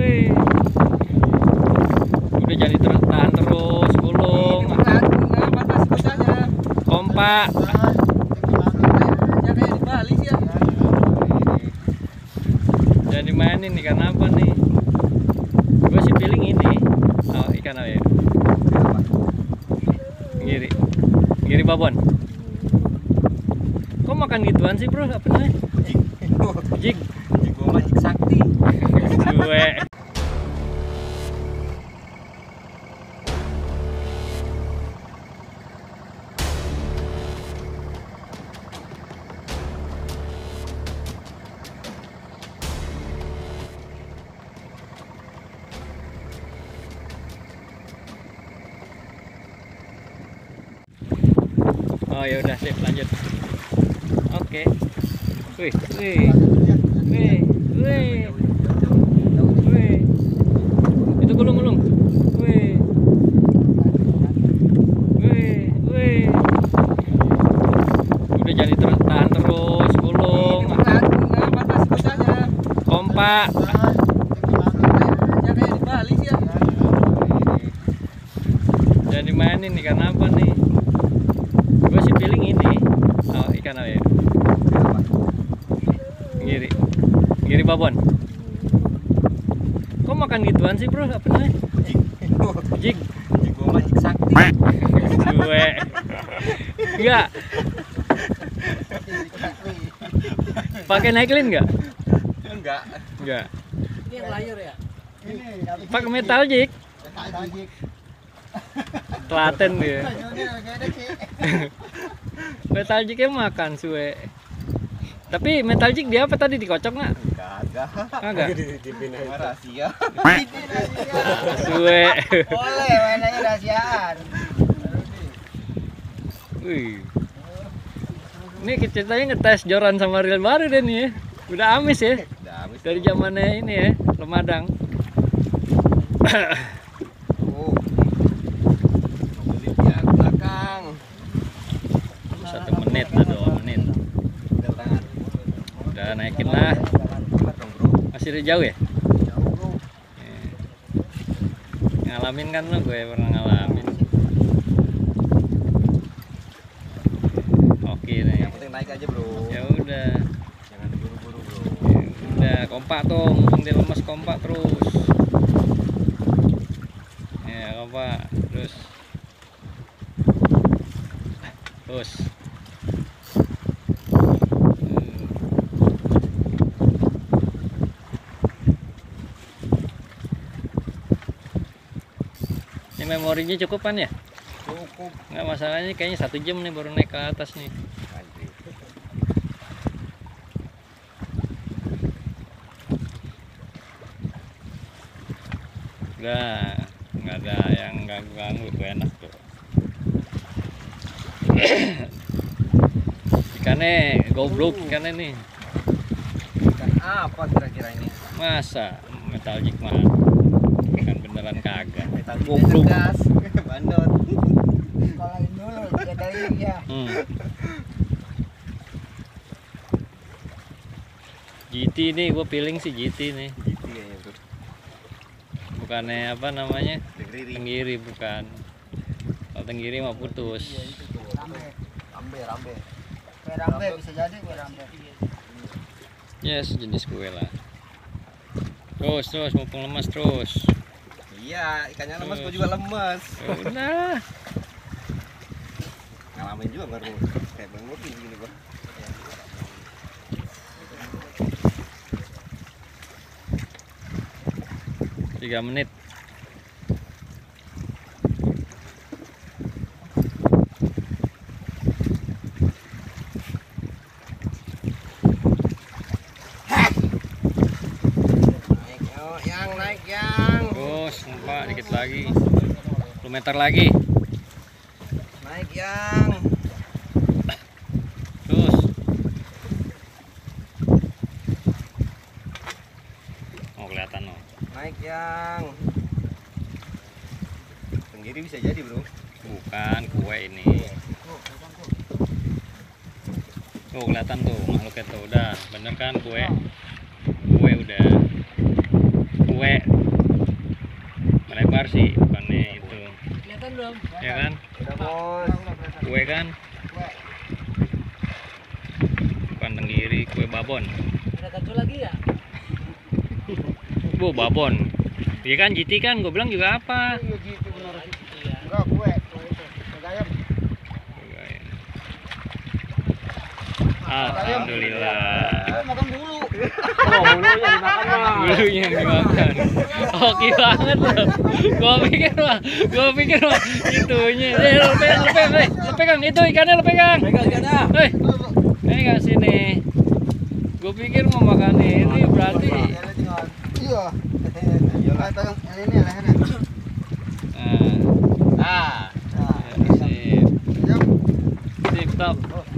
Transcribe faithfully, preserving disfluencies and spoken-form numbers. Wih. Udah jadi tahan terus, gulung. Kompak. Jangan dimainin ikan apa nih? Gue sih feeling ini. Oh, ikan apa ya? Ngiri, ngiri babon. Kok makan gituan sih bro? Apa namanya? Jig. Jig gua majik sakti. Kuwe. Oh ya udah sip, lanjut. Oke. Okay. Wih, wih. Wih, wih. Wih. Itu gulung-gulung. Wih. Wih, wih. Udah jadi tahan terus, gulung. Kompak. Jangan dimainin ikan apa nih? Gue sih feeling ini. Oh, ikan apa ya? Ngiri, ngiri babon. Kok makan gituan sih bro? Apa namanya? Jig. Jig gua majik sakti. Gue. Enggak. Pakai necklin enggak? Enggak. Enggak. Ini yang layar ya? Ini. Pakai metal jig. Metal jig. Telaten dia. Metal jignya makan suwe. Tapi metal jig dia apa tadi, dikocok nggak? Enggak, enggak. Dipindahin rahasia. Suwe. Boleh mainannya rahasiaan. Wih. Ini ceritanya ngetes joran sama reel baru deh nih ya. Udah amis ya. Udah amis. Dari zamannya ini ya, Lemadang. Satu menit lah, dua menit. Udah naikin lah. Masih dari jauh ya? Jauh bro. Ngalamin kan lo, gue pernah ngalamin. Oke nih. Yang penting naik aja bro. Ya udah. Jangan buru-buru bro. Ya udah, kompak tuh, mumpung lemes kompak terus. Ya kompak terus. Terus. Memorinya cukup kan ya? Cukup. Nggak, masalahnya kayaknya satu jam nih baru naik ke atas nih. Udah, nggak ada yang ganggu-ganggu, enak tuh. Ikannya goblok, ikannya nih. Ikan apa kira-kira ini? Masa metal jig mah. Ikan beneran kagak. Goblok. Bandot. Kalahin dulu, jadain ya. Hmm. G T nih, gue piling sih G T nih. G T ya bro. Bukannya apa namanya? Tenggiri. Tenggiri bukan. Kalau tenggiri mah putus. Rambe, rambe, rambe. Kue rambe bisa jadi kue rambe. Yes, jenis kue lah. Terus, terus, mumpung lemas terus. Iya, ikannya lemas, gua juga lemas. Nah, ngalamin juga baru kayak bang Murni gini gua. Tiga menit. Dikit lagi, sepuluh meter lagi. Naik yang. Terus. Oh kelihatan loh. Naik yang. Tenggiri bisa jadi bro. Bukan kue ini. Tuh kelihatan tuh makhluknya tuh, udah bener kan kue. Kue udah. Kue. keluar sih bukannya itu. Kelihatan belum? Ya kan? Udah bos. Kue kan? Bukan tenggiri, kue babon. Ada kacau lagi ya? Bu babon. Iya kan G T kan, gue bilang juga apa? Iya G T benar. Enggak kue, kue itu. Kagayam. Kagayam. Alhamdulillah. Makan dulu. Oh, bulunya dimakan mah. Bulunya dimakan. Oke banget loh. Gua pikir mah, gua pikir mah itunya. Eh, lu pegang, lu pegang, lu pegang itu ikannya lu pegang. Pegang ikannya. Hei. Hei, enggak sini. Gua pikir mau makan ini berarti. Iya. Iyalah. Ini lehernya. Ah. Ah. Sip. Sip, top.